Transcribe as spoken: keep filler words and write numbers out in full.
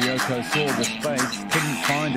Yoko saw the space, couldn't find